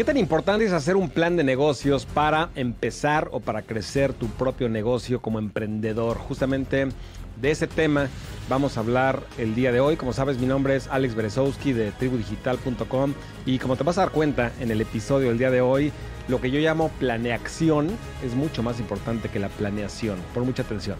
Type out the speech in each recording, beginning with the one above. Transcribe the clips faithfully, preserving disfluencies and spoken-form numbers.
¿Qué tan importante es hacer un plan de negocios para empezar o para crecer tu propio negocio como emprendedor? Justamente de ese tema vamos a hablar el día de hoy. Como sabes, mi nombre es Alex Berezowski de tribu digital punto com y como te vas a dar cuenta en el episodio del día de hoy, lo que yo llamo planeacción es mucho más importante que la planeación. Pon mucha atención.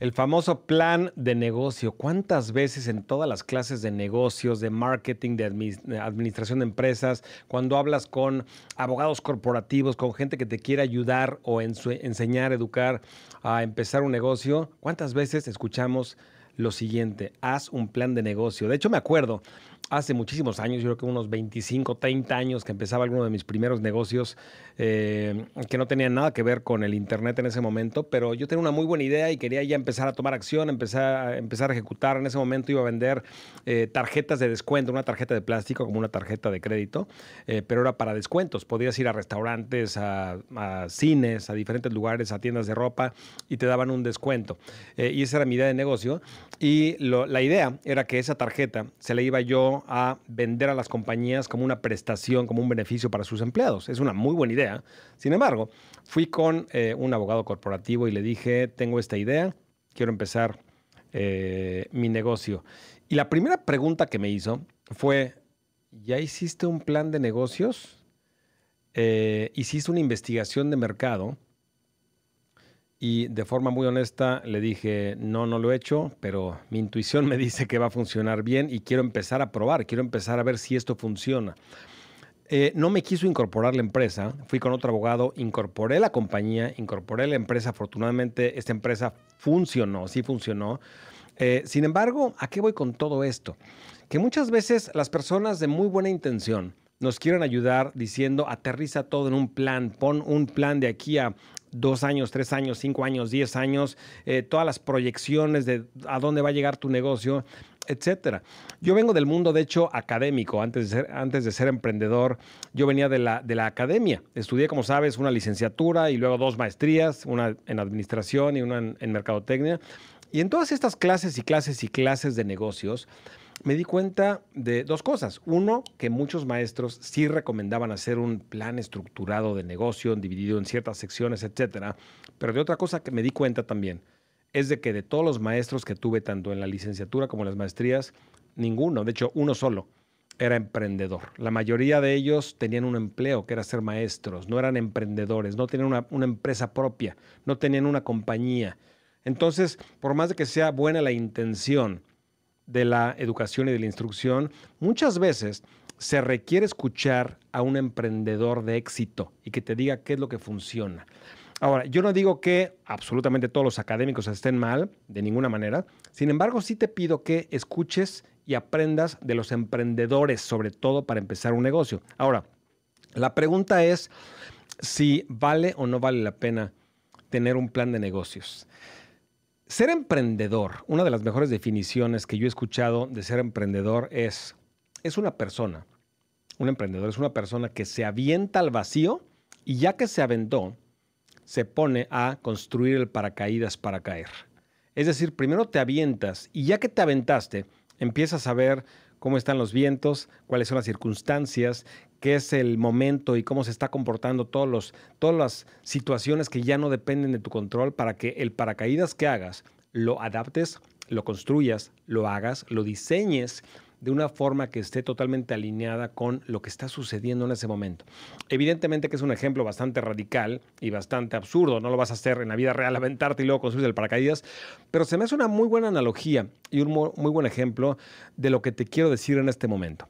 El famoso plan de negocio. ¿Cuántas veces en todas las clases de negocios, de marketing, de administración de empresas, cuando hablas con abogados corporativos, con gente que te quiere ayudar o enseñar, educar a empezar un negocio, cuántas veces escuchamos lo siguiente? Haz un plan de negocio. De hecho, me acuerdo hace muchísimos años, yo creo que unos veinticinco, treinta años que empezaba alguno de mis primeros negocios eh, que no tenían nada que ver con el internet en ese momento, pero yo tenía una muy buena idea y quería ya empezar a tomar acción, empezar a, empezar a ejecutar. En ese momento iba a vender eh, tarjetas de descuento, una tarjeta de plástico como una tarjeta de crédito, eh, pero era para descuentos. Podías ir a restaurantes, a, a cines, a diferentes lugares, a tiendas de ropa y te daban un descuento. Eh, y esa era mi idea de negocio y lo, la idea era que esa tarjeta se la iba yo a a vender a las compañías como una prestación, como un beneficio para sus empleados. Es una muy buena idea. Sin embargo, fui con eh, un abogado corporativo y le dije, tengo esta idea, quiero empezar eh, mi negocio. Y la primera pregunta que me hizo fue, ¿ya hiciste un plan de negocios? Eh, ¿Hiciste una investigación de mercado? Y de forma muy honesta le dije, no, no lo he hecho, pero mi intuición me dice que va a funcionar bien y quiero empezar a probar, quiero empezar a ver si esto funciona. Eh, no me quiso incorporar la empresa, fui con otro abogado, incorporé la compañía, incorporé la empresa. Afortunadamente, esta empresa funcionó, sí funcionó. Eh, sin embargo, ¿a qué voy con todo esto? Que muchas veces las personas de muy buena intención nos quieren ayudar diciendo, aterriza todo en un plan, pon un plan de aquí a dos años, tres años, cinco años, diez años, eh, todas las proyecciones de a dónde va a llegar tu negocio, etcétera. Yo vengo del mundo, de hecho, académico. Antes de ser, antes de ser emprendedor, yo venía de la, de la academia. Estudié, como sabes, una licenciatura y luego dos maestrías, una en administración y una en, en mercadotecnia. Y en todas estas clases y clases y clases de negocios, me di cuenta de dos cosas. Uno, que muchos maestros sí recomendaban hacer un plan estructurado de negocio, dividido en ciertas secciones, etcétera. Pero de otra cosa que me di cuenta también, es de que de todos los maestros que tuve, tanto en la licenciatura como en las maestrías, ninguno, de hecho uno solo, era emprendedor. La mayoría de ellos tenían un empleo, que era ser maestros, no eran emprendedores, no tenían una, una empresa propia, no tenían una compañía. Entonces, por más de que sea buena la intención de la educación y de la instrucción, muchas veces se requiere escuchar a un emprendedor de éxito y que te diga qué es lo que funciona. Ahora, yo no digo que absolutamente todos los académicos estén mal, de ninguna manera. Sin embargo, sí te pido que escuches y aprendas de los emprendedores, sobre todo para empezar un negocio. Ahora, la pregunta es si vale o no vale la pena tener un plan de negocios. Ser emprendedor, una de las mejores definiciones que yo he escuchado de ser emprendedor es, es una persona, un emprendedor es una persona que se avienta al vacío y ya que se aventó, se pone a construir el paracaídas para caer. Es decir, primero te avientas y ya que te aventaste, empiezas a ver cómo están los vientos, cuáles son las circunstancias, qué es el momento y cómo se está comportando todos los, todas las situaciones que ya no dependen de tu control para que el paracaídas que hagas lo adaptes, lo construyas, lo hagas, lo diseñes de una forma que esté totalmente alineada con lo que está sucediendo en ese momento. Evidentemente que es un ejemplo bastante radical y bastante absurdo. No lo vas a hacer en la vida real, aventarte y luego construir el paracaídas. Pero se me hace una muy buena analogía y un muy buen ejemplo de lo que te quiero decir en este momento.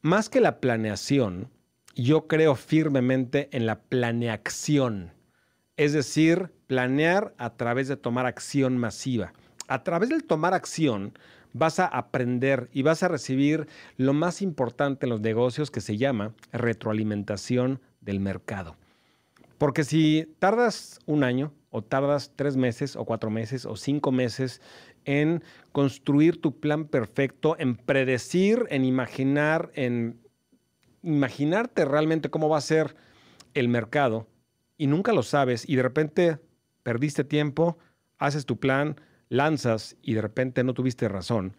Más que la planeación, yo creo firmemente en la planeacción. Es decir, planear a través de tomar acción masiva. A través del tomar acción, vas a aprender y vas a recibir lo más importante en los negocios que se llama retroalimentación del mercado. Porque si tardas un año o tardas tres meses o cuatro meses o cinco meses en construir tu plan perfecto, en predecir, en imaginar, en imaginarte realmente cómo va a ser el mercado y nunca lo sabes y de repente perdiste tiempo, haces tu plan, lanzas y de repente no tuviste razón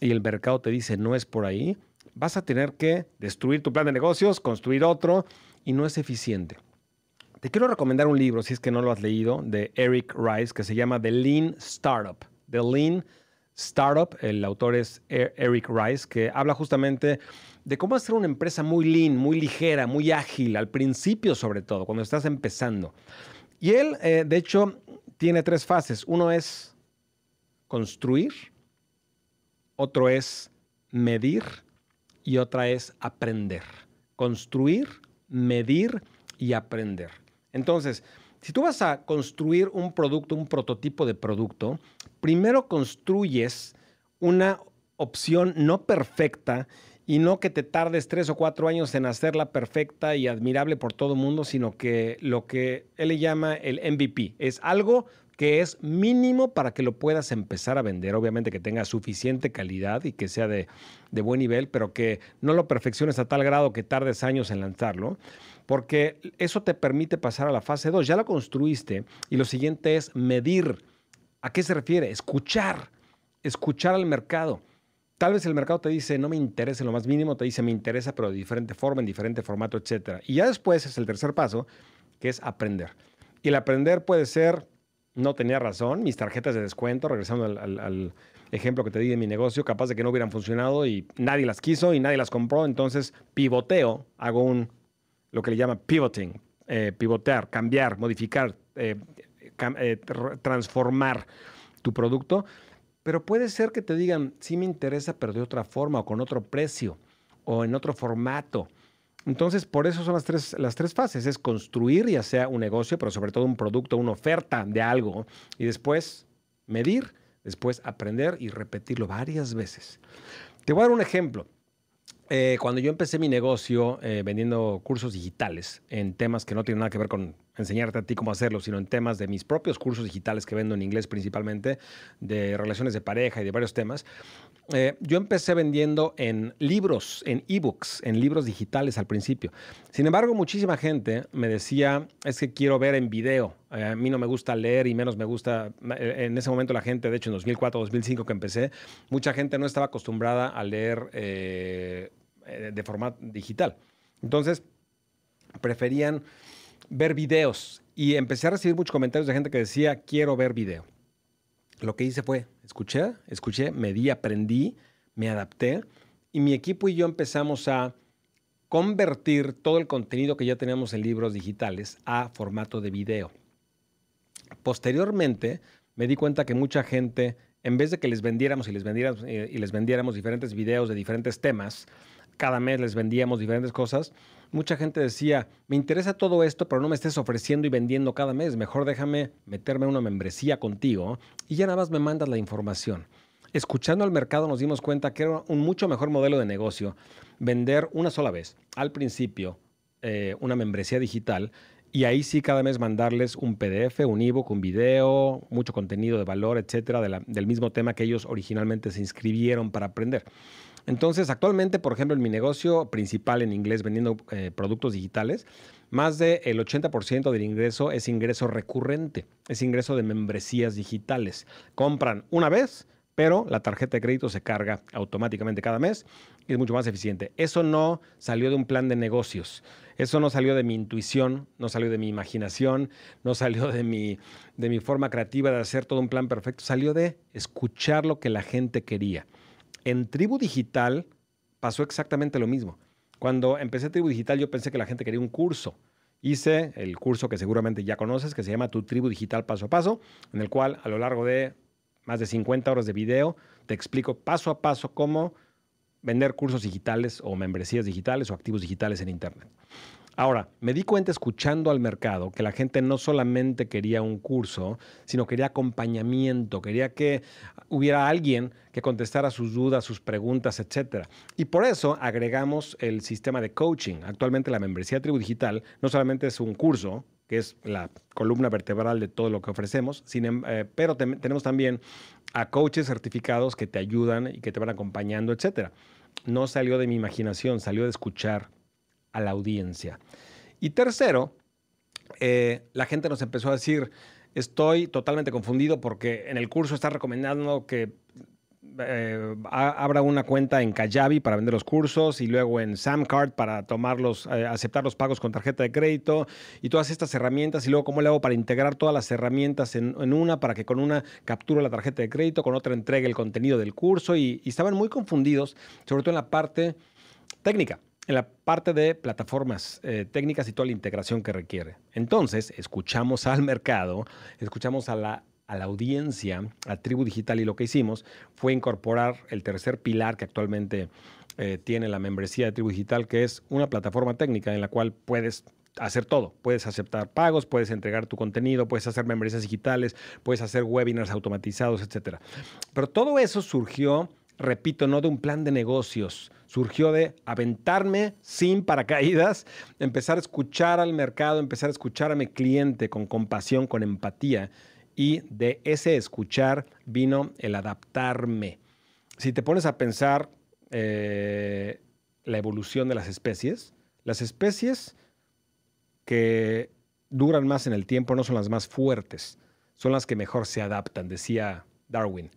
y el mercado te dice no es por ahí, vas a tener que destruir tu plan de negocios, construir otro y no es eficiente. Te quiero recomendar un libro, si es que no lo has leído, de Eric Ries, que se llama The Lean Startup. The Lean Startup, el autor es Eric Ries, que habla justamente de cómo hacer una empresa muy lean, muy ligera, muy ágil, al principio sobre todo, cuando estás empezando. Y él, eh, de hecho, tiene tres fases. Uno es construir, otro es medir y otra es aprender. Construir, medir y aprender. Entonces, si tú vas a construir un producto, un prototipo de producto, primero construyes una opción no perfecta y no que te tardes tres o cuatro años en hacerla perfecta y admirable por todo el mundo, sino que lo que él le llama el M V P es algo que es mínimo para que lo puedas empezar a vender. Obviamente que tenga suficiente calidad y que sea de, de buen nivel, pero que no lo perfecciones a tal grado que tardes años en lanzarlo, porque eso te permite pasar a la fase dos. Ya la construiste y lo siguiente es medir. ¿A qué se refiere? Escuchar. Escuchar al mercado. Tal vez el mercado te dice, no me interesa en lo más mínimo, te dice, me interesa, pero de diferente forma, en diferente formato, etcétera. Y ya después es el tercer paso, que es aprender. Y el aprender puede ser, no tenía razón, mis tarjetas de descuento, regresando al, al, al ejemplo que te di de mi negocio, capaz de que no hubieran funcionado y nadie las quiso y nadie las compró, entonces pivoteo, hago un, lo que le llama pivoting, eh, pivotear, cambiar, modificar, eh, cam eh, transformar tu producto. Pero puede ser que te digan, sí me interesa, pero de otra forma o con otro precio o en otro formato. Entonces, por eso son las tres, las tres fases. Es construir, ya sea un negocio, pero sobre todo un producto, una oferta de algo. Y después medir, después aprender y repetirlo varias veces. Te voy a dar un ejemplo. Eh, cuando yo empecé mi negocio eh, vendiendo cursos digitales en temas que no tienen nada que ver con enseñarte a ti cómo hacerlo, sino en temas de mis propios cursos digitales que vendo en inglés principalmente, de relaciones de pareja y de varios temas, eh, yo empecé vendiendo en libros, en ebooks, en libros digitales al principio. Sin embargo, muchísima gente me decía, es que quiero ver en video. Eh, a mí no me gusta leer y menos me gusta... En ese momento la gente, de hecho en dos mil cuatro, dos mil cinco que empecé, mucha gente no estaba acostumbrada a leer eh, de forma digital. Entonces, preferían ver videos. Y empecé a recibir muchos comentarios de gente que decía, quiero ver video. Lo que hice fue, escuché, escuché, medí, aprendí, me adapté. Y mi equipo y yo empezamos a convertir todo el contenido que ya teníamos en libros digitales a formato de video. Posteriormente, me di cuenta que mucha gente, en vez de que les vendiéramos y les vendiéramos eh, y les vendiéramos diferentes videos de diferentes temas, cada mes les vendíamos diferentes cosas, mucha gente decía, me interesa todo esto, pero no me estés ofreciendo y vendiendo cada mes. Mejor déjame meterme una membresía contigo y ya nada más me mandas la información. Escuchando al mercado nos dimos cuenta que era un mucho mejor modelo de negocio vender una sola vez, al principio, eh, una membresía digital. Y ahí sí cada mes mandarles un P D F, un ebook, un video, mucho contenido de valor, etcétera, de la, del mismo tema que ellos originalmente se inscribieron para aprender. Entonces, actualmente, por ejemplo, en mi negocio principal en inglés, vendiendo eh, productos digitales, más del ochenta por ciento del ingreso es ingreso recurrente, es ingreso de membresías digitales. Compran una vez, pero la tarjeta de crédito se carga automáticamente cada mes y es mucho más eficiente. Eso no salió de un plan de negocios, eso no salió de mi intuición, no salió de mi imaginación, no salió de mi, de mi forma creativa de hacer todo un plan perfecto, salió de escuchar lo que la gente quería. En Tribu Digital pasó exactamente lo mismo. Cuando empecé Tribu Digital yo pensé que la gente quería un curso. Hice el curso que seguramente ya conoces, que se llama Tu Tribu Digital Paso a Paso, en el cual a lo largo de más de cincuenta horas de video, te explico paso a paso cómo vender cursos digitales o membresías digitales o activos digitales en Internet. Ahora, me di cuenta escuchando al mercado que la gente no solamente quería un curso, sino quería acompañamiento, quería que hubiera alguien que contestara sus dudas, sus preguntas, etcétera. Y por eso agregamos el sistema de coaching. Actualmente la membresía Tribu Digital no solamente es un curso, que es la columna vertebral de todo lo que ofrecemos, sin, eh, pero te, tenemos también a coaches certificados que te ayudan y que te van acompañando, etcétera. No salió de mi imaginación, salió de escuchar a la audiencia. Y tercero, eh, la gente nos empezó a decir, estoy totalmente confundido porque en el curso está recomendando que eh, abra una cuenta en Kajabi para vender los cursos y luego en SamCart para tomar los, eh, aceptar los pagos con tarjeta de crédito y todas estas herramientas. Y luego, ¿cómo le hago para integrar todas las herramientas en, en una para que con una capture la tarjeta de crédito, con otra entregue el contenido del curso? Y, y estaban muy confundidos, sobre todo en la parte técnica, en la parte de plataformas eh, técnicas y toda la integración que requiere. Entonces, escuchamos al mercado, escuchamos a la, a la audiencia, a Tribu Digital, y lo que hicimos fue incorporar el tercer pilar que actualmente eh, tiene la membresía de Tribu Digital, que es una plataforma técnica en la cual puedes hacer todo. Puedes aceptar pagos, puedes entregar tu contenido, puedes hacer membresías digitales, puedes hacer webinars automatizados, etcétera. Pero todo eso surgió, repito, no de un plan de negocios, surgió de aventarme sin paracaídas, empezar a escuchar al mercado, empezar a escuchar a mi cliente con compasión, con empatía, y de ese escuchar vino el adaptarme. Si te pones a pensar eh, la evolución de las especies, las especies que duran más en el tiempo no son las más fuertes, son las que mejor se adaptan, decía Darwin.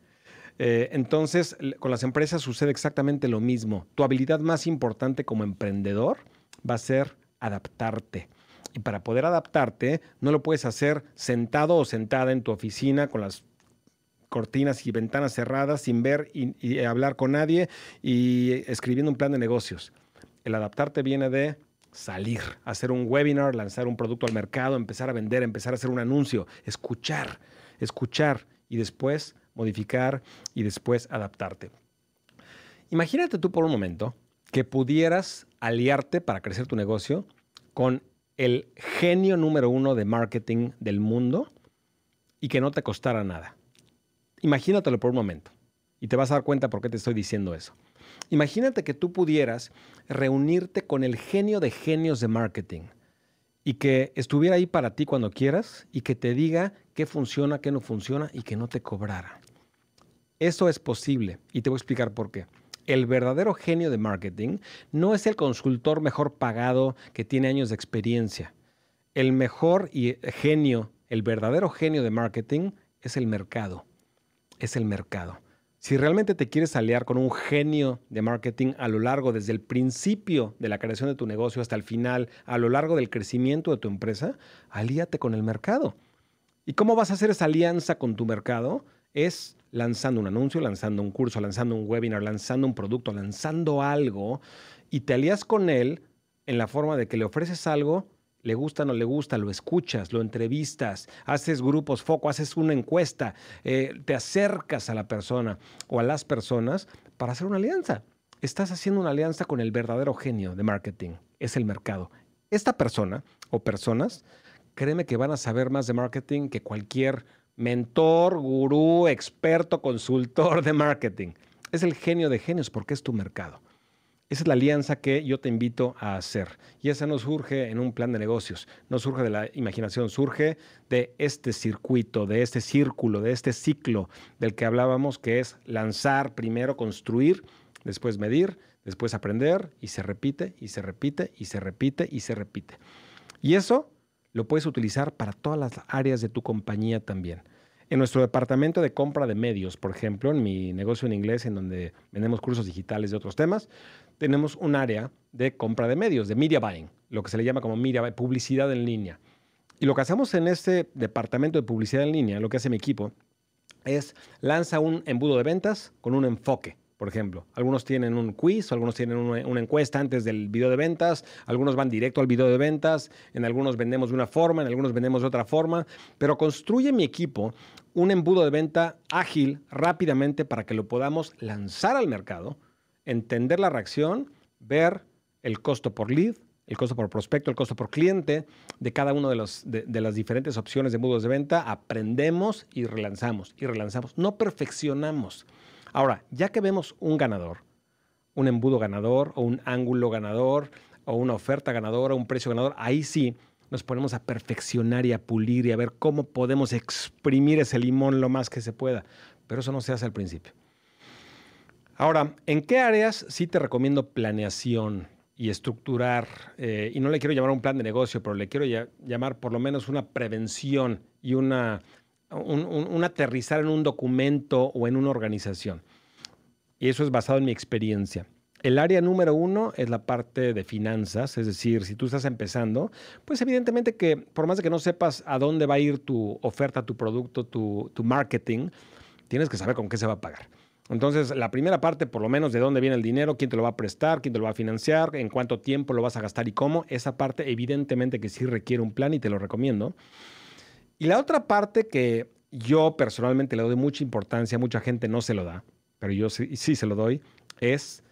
Eh, entonces, con las empresas sucede exactamente lo mismo. Tu habilidad más importante como emprendedor va a ser adaptarte. Y para poder adaptarte, no lo puedes hacer sentado o sentada en tu oficina con las cortinas y ventanas cerradas, sin ver y, y hablar con nadie y escribiendo un plan de negocios. El adaptarte viene de salir, hacer un webinar, lanzar un producto al mercado, empezar a vender, empezar a hacer un anuncio, escuchar, escuchar y después modificar y después adaptarte. Imagínate tú por un momento que pudieras aliarte para crecer tu negocio con el genio número uno de marketing del mundo y que no te costara nada. Imagínatelo por un momento y te vas a dar cuenta por qué te estoy diciendo eso. Imagínate que tú pudieras reunirte con el genio de genios de marketing y que estuviera ahí para ti cuando quieras y que te diga qué funciona, qué no funciona y que no te cobrara. Eso es posible y te voy a explicar por qué. El verdadero genio de marketing no es el consultor mejor pagado que tiene años de experiencia. El mejor y genio, el verdadero genio de marketing es el mercado. Es el mercado. Si realmente te quieres aliar con un genio de marketing a lo largo, desde el principio de la creación de tu negocio hasta el final, a lo largo del crecimiento de tu empresa, alíate con el mercado. ¿Y cómo vas a hacer esa alianza con tu mercado? Es lanzando un anuncio, lanzando un curso, lanzando un webinar, lanzando un producto, lanzando algo, y te alías con él en la forma de que le ofreces algo, le gusta o no le gusta, lo escuchas, lo entrevistas, haces grupos foco, haces una encuesta, eh, te acercas a la persona o a las personas para hacer una alianza. Estás haciendo una alianza con el verdadero genio de marketing, es el mercado. Esta persona o personas, créeme que van a saber más de marketing que cualquier mentor, gurú, experto, consultor de marketing. Es el genio de genios porque es tu mercado. Esa es la alianza que yo te invito a hacer. Y esa no surge en un plan de negocios, no surge de la imaginación, surge de este circuito, de este círculo, de este ciclo del que hablábamos, que es lanzar, primero construir, después medir, después aprender, y se repite, y se repite, y se repite, y se repite. Y eso lo puedes utilizar para todas las áreas de tu compañía también. En nuestro departamento de compra de medios, por ejemplo, en mi negocio en inglés, en donde vendemos cursos digitales de otros temas, tenemos un área de compra de medios, de media buying, lo que se le llama como media buying, publicidad en línea. Y lo que hacemos en este departamento de publicidad en línea, lo que hace mi equipo, es lanza un embudo de ventas con un enfoque. Por ejemplo, algunos tienen un quiz, algunos tienen una, una encuesta antes del video de ventas, algunos van directo al video de ventas, en algunos vendemos de una forma, en algunos vendemos de otra forma, pero construye mi equipo un embudo de venta ágil rápidamente para que lo podamos lanzar al mercado, entender la reacción, ver el costo por lead, el costo por prospecto, el costo por cliente de cada una de, de, de las diferentes opciones de embudos de venta, aprendemos y relanzamos, y relanzamos, no perfeccionamos. Ahora, ya que vemos un ganador, un embudo ganador o un ángulo ganador o una oferta ganadora o un precio ganador, ahí sí nos ponemos a perfeccionar y a pulir y a ver cómo podemos exprimir ese limón lo más que se pueda. pero eso no se hace al principio. Ahora, ¿en qué áreas sí te recomiendo planeación y estructurar? Eh, y no le quiero llamar un plan de negocio, pero le quiero ya, llamar por lo menos una prevención y una, un, un, un aterrizar en un documento o en una organización. Y eso es basado en mi experiencia. El área número uno es la parte de finanzas, es decir, si tú estás empezando, pues evidentemente que por más de que no sepas a dónde va a ir tu oferta, tu producto, tu, tu marketing, tienes que saber con qué se va a pagar. Entonces, la primera parte, por lo menos, de dónde viene el dinero, quién te lo va a prestar, quién te lo va a financiar, en cuánto tiempo lo vas a gastar y cómo, esa parte evidentemente que sí requiere un plan y te lo recomiendo. Y la otra parte que yo personalmente le doy mucha importancia, mucha gente no se lo da, pero yo sí, sí se lo doy, es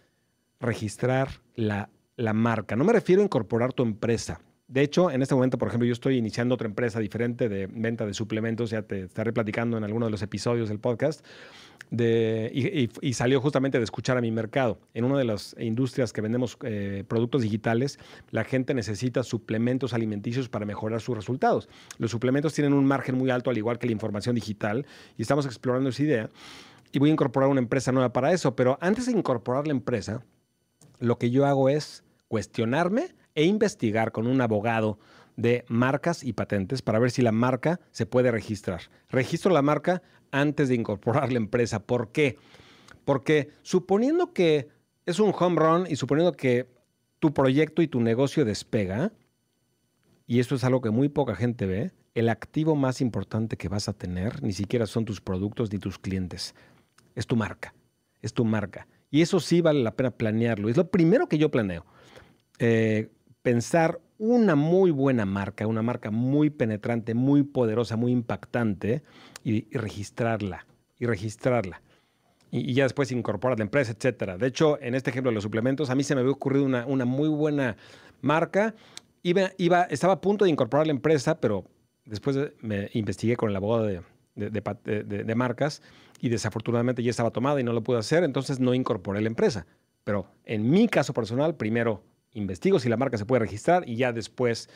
registrar la, la marca. No me refiero a incorporar tu empresa. De hecho, en este momento, por ejemplo, yo estoy iniciando otra empresa diferente de venta de suplementos. Ya te estaré platicando en alguno de los episodios del podcast. De, y, y, y salió justamente de escuchar a mi mercado. En una de las industrias que vendemos eh, productos digitales, la gente necesita suplementos alimenticios para mejorar sus resultados. Los suplementos tienen un margen muy alto, al igual que la información digital. Y estamos explorando esa idea. Y voy a incorporar una empresa nueva para eso. Pero antes de incorporar la empresa, lo que yo hago es cuestionarme e investigar con un abogado de marcas y patentes para ver si la marca se puede registrar. Registro la marca antes de incorporar la empresa. ¿Por qué? Porque suponiendo que es un home run y suponiendo que tu proyecto y tu negocio despega, y esto es algo que muy poca gente ve, el activo más importante que vas a tener ni siquiera son tus productos ni tus clientes. Es tu marca. Es tu marca. Y eso sí vale la pena planearlo. Es lo primero que yo planeo. Eh, pensar una muy buena marca, una marca muy penetrante, muy poderosa, muy impactante y, y registrarla. Y registrarla. Y, y ya después incorporar la empresa, etcétera. De hecho, en este ejemplo de los suplementos, a mí se me había ocurrido una, una muy buena marca. Iba, iba, estaba a punto de incorporar la empresa, pero después me investigué con el abogado de... De, de, de, de marcas y desafortunadamente ya estaba tomada y no lo pude hacer, entonces no incorporé la empresa. Pero en mi caso personal, primero investigo si la marca se puede registrar y ya después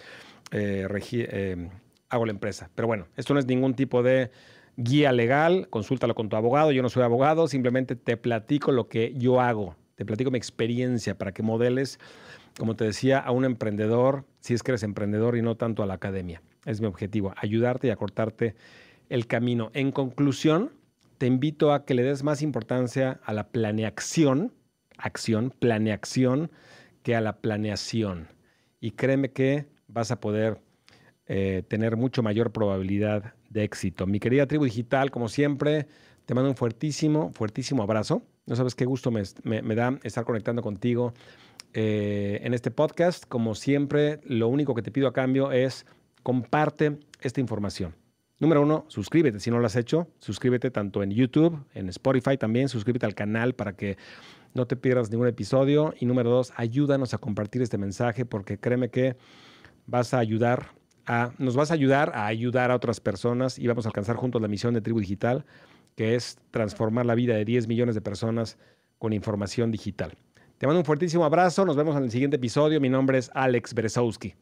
eh, eh, hago la empresa. Pero bueno, esto no es ningún tipo de guía legal, consúltalo con tu abogado, yo no soy abogado, simplemente te platico lo que yo hago, te platico mi experiencia para que modeles, como te decía, a un emprendedor, si es que eres emprendedor y no tanto a la academia. Es mi objetivo, ayudarte y acortarte el camino. En conclusión, te invito a que le des más importancia a la planeación, acción, planeación, que a la planeación. Y créeme que vas a poder eh, tener mucho mayor probabilidad de éxito. Mi querida tribu digital, como siempre, te mando un fuertísimo, fuertísimo abrazo. No sabes qué gusto me, me, me da estar conectando contigo eh, en este podcast. Como siempre, lo único que te pido a cambio es comparte esta información. Número uno, suscríbete. Si no lo has hecho, suscríbete tanto en YouTube, en Spotify también. Suscríbete al canal para que no te pierdas ningún episodio. Y número dos, ayúdanos a compartir este mensaje porque créeme que vas a ayudar a, nos vas a ayudar a ayudar a otras personas y vamos a alcanzar juntos la misión de Tribu Digital, que es transformar la vida de diez millones de personas con información digital. Te mando un fuertísimo abrazo. Nos vemos en el siguiente episodio. Mi nombre es Alex Berezowski.